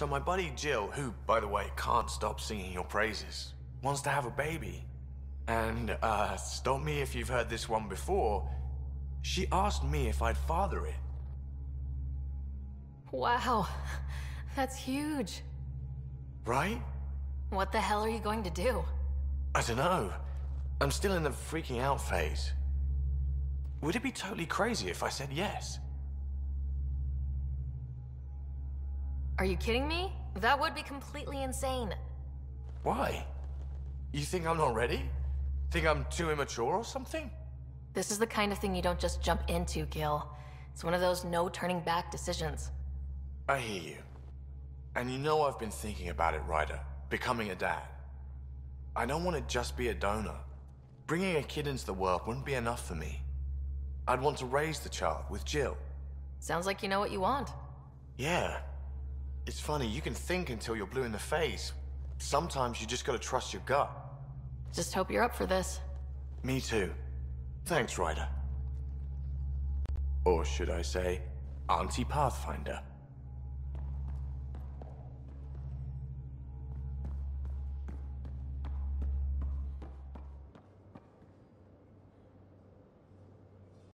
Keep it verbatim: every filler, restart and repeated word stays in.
So my buddy Jill, who, by the way, can't stop singing your praises, wants to have a baby. And, uh, stop me if you've heard this one before, she asked me if I'd father it. Wow, that's huge. Right? What the hell are you going to do? I don't know. I'm still in the freaking out phase. Would it be totally crazy if I said yes? Are you kidding me? That would be completely insane. Why? You think I'm not ready? Think I'm too immature or something? This is the kind of thing you don't just jump into, Gil. It's one of those no-turning-back decisions. I hear you. And you know I've been thinking about it, Ryder. Becoming a dad. I don't want to just be a donor. Bringing a kid into the world wouldn't be enough for me. I'd want to raise the child with Jill. Sounds like you know what you want. Yeah. It's funny, you can think until you're blue in the face. Sometimes you just gotta trust your gut. Just hope you're up for this. Me too. Thanks, Ryder. Or should I say, Auntie Pathfinder.